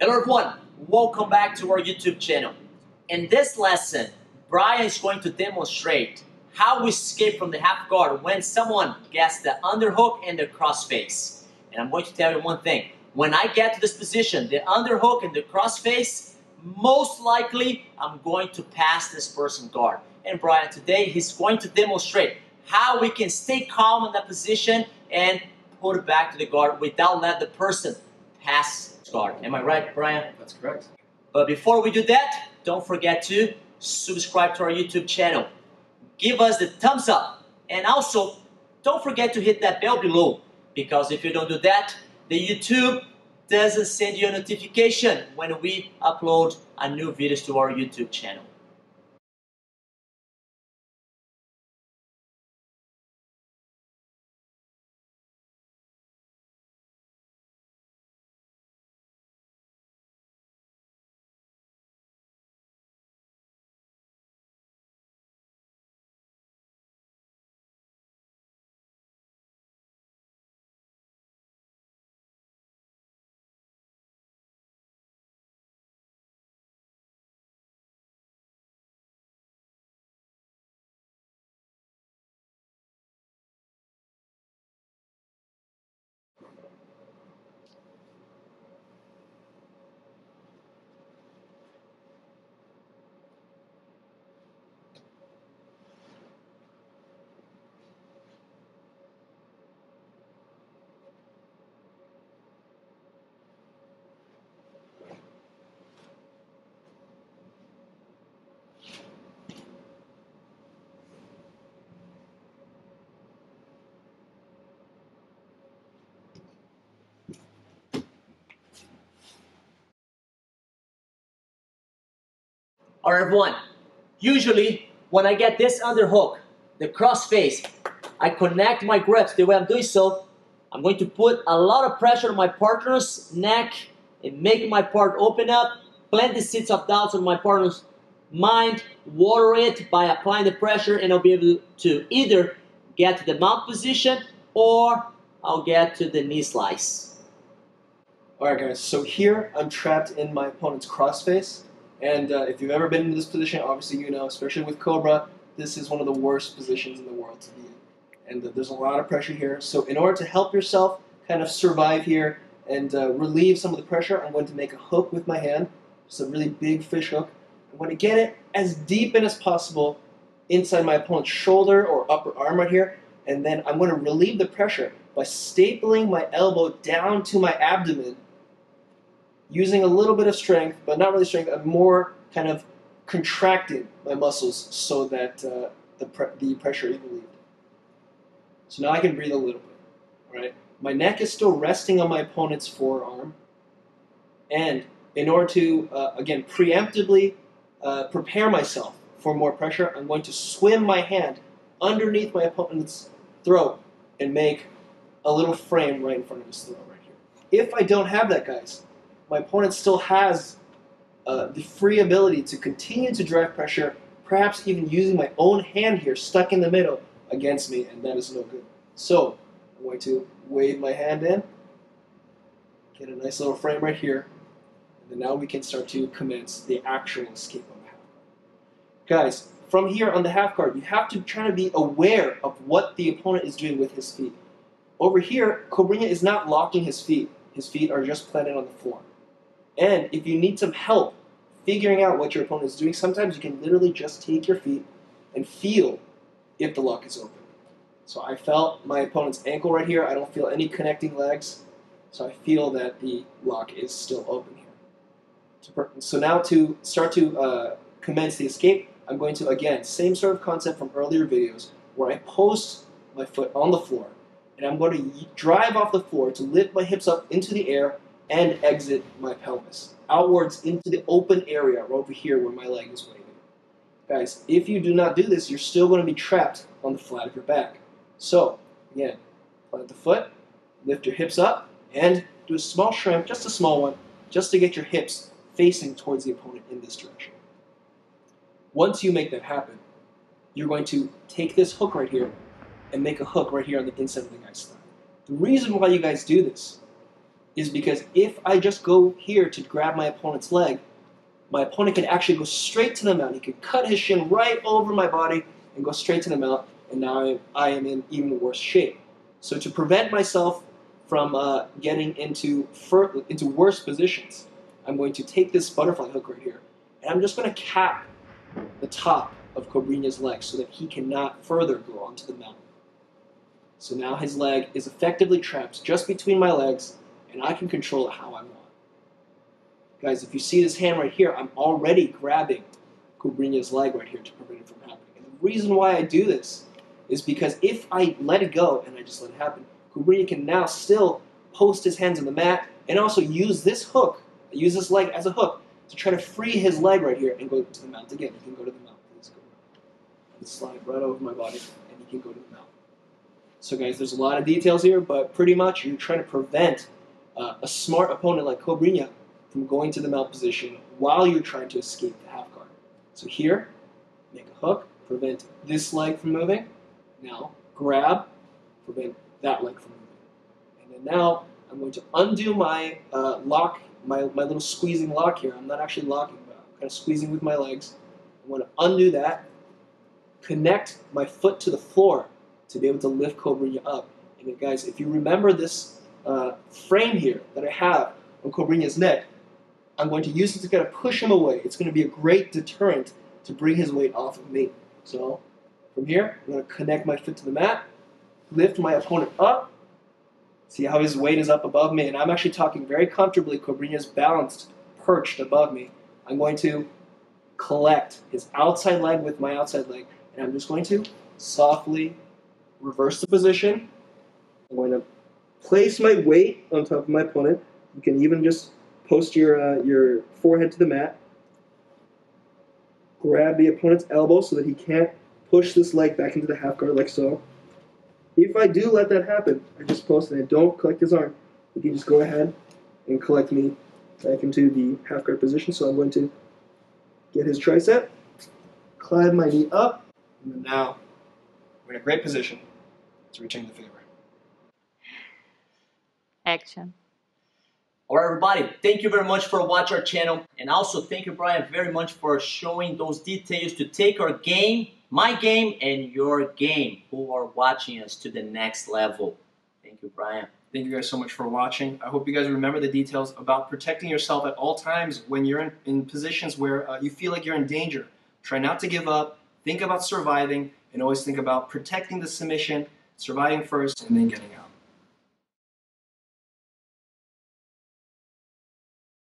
Hello everyone, welcome back to our YouTube channel. In this lesson, Brian is going to demonstrate how we escape from the half guard when someone gets the underhook and the crossface. And I'm going to tell you one thing, when I get to this position, the underhook and the crossface, most likely I'm going to pass this person's guard. And Brian today, he's going to demonstrate how we can stay calm in that position and put it back to the guard without letting the person pass guard. Am I right, Brian? That's correct. But before we do that, don't forget to subscribe to our YouTube channel. Give us the thumbs up. And also, don't forget to hit that bell below, because if you don't do that, the YouTube doesn't send you a notification when we upload a new videos to our YouTube channel. Alright everyone, usually when I get this underhook, the crossface, I connect my grips. The way I'm doing so, I'm going to put a lot of pressure on my partner's neck and make my partner open up, plant the seeds of doubts on my partner's mind, water it by applying the pressure, and I'll be able to either get to the mount position or I'll get to the knee slice. Alright guys, so here I'm trapped in my opponent's crossface. And if you've ever been in this position, obviously you know, especially with Cobra, this is one of the worst positions in the world to be in. And there's a lot of pressure here. So in order to help yourself kind of survive here and relieve some of the pressure, I'm going to make a hook with my hand. It's a really big fish hook. I'm going to get it as deep in as possible inside my opponent's shoulder or upper arm right here. And then I'm going to relieve the pressure by stapling my elbow down to my abdomen, using a little bit of strength, but not really strength, I'm more kind of contracting my muscles so that the pressure is relieved. So now I can breathe a little bit, right? My neck is still resting on my opponent's forearm, and in order to, again, preemptively prepare myself for more pressure, I'm going to swim my hand underneath my opponent's throat and make a little frame right in front of his throat right here. If I don't have that, guys, my opponent still has the free ability to continue to drive pressure, perhaps even using my own hand here, stuck in the middle, against me, and that is no good. So, I'm going to wave my hand in, get a nice little frame right here, and then now we can start to commence the actual escape of the half guard. Guys, from here on the half guard, you have to try to be aware of what the opponent is doing with his feet. Over here, Cobrinha is not locking his feet. His feet are just planted on the floor. And if you need some help figuring out what your opponent is doing, sometimes you can literally just take your feet and feel if the lock is open. So I felt my opponent's ankle right here. I don't feel any connecting legs. So I feel that the lock is still open here. So now to start to commence the escape, I'm going to, again, same sort of concept from earlier videos, where I post my foot on the floor, and I'm going to drive off the floor to lift my hips up into the air and exit my pelvis outwards into the open area right over here where my leg is waving. Guys, if you do not do this, you're still going to be trapped on the flat of your back. So, again, plant the foot, lift your hips up, and do a small shrimp, just a small one, just to get your hips facing towards the opponent in this direction. Once you make that happen, you're going to take this hook right here and make a hook right here on the inside of the guy's thigh. The reason why you guys do this is because if I just go here to grab my opponent's leg, my opponent can actually go straight to the mount. He could cut his shin right over my body and go straight to the mount, and now I am in even worse shape. So to prevent myself from getting into worse positions, I'm going to take this butterfly hook right here, and I'm just going to cap the top of Cobrinha's leg so that he cannot further go onto the mount. So now his leg is effectively trapped just between my legs, and I can control it how I want. Guys, if you see this hand right here, I'm already grabbing Cobrinha's leg right here to prevent it from happening. And the reason why I do this is because if I let it go and I just let it happen, Cobrinha can now still post his hands on the mat and also use this hook, use this leg as a hook to try to free his leg right here and go to the mount again. He can go to the mount. Let's go. Let's slide right over my body, and he can go to the mount. So guys, there's a lot of details here, but pretty much you're trying to prevent a smart opponent like Cobrinha from going to the mount position while you're trying to escape the half guard. So here, make a hook, prevent this leg from moving. Now grab, prevent that leg from moving. And then now I'm going to undo my lock, my little squeezing lock here. I'm not actually locking, but I'm kind of squeezing with my legs. I want to undo that, connect my foot to the floor to be able to lift Cobrinha up. And then guys, if you remember this frame here that I have on Cobrinha's neck, I'm going to use it to kind of push him away. It's going to be a great deterrent to bring his weight off of me. So from here, I'm going to connect my foot to the mat, lift my opponent up. See how his weight is up above me, and I'm actually talking very comfortably. Cobrinha's balanced, perched above me. I'm going to collect his outside leg with my outside leg, and I'm just going to softly reverse the position. I'm going to place my weight on top of my opponent. You can even just post your forehead to the mat. Grab the opponent's elbow so that he can't push this leg back into the half guard like so. If I do let that happen, I just post and I don't collect his arm, he can just go ahead and collect me back into the half guard position. So I'm going to get his tricep, climb my knee up, and then now we're in a great position to return the favor. Action. Alright everybody, thank you very much for watching our channel, and also thank you Brian very much for showing those details to take our game, my game and your game, who are watching us, to the next level. Thank you Brian. Thank you guys so much for watching. I hope you guys remember the details about protecting yourself at all times when you're in positions where you feel like you're in danger. Try not to give up, think about surviving, and always think about protecting the submission, surviving first, and then getting out.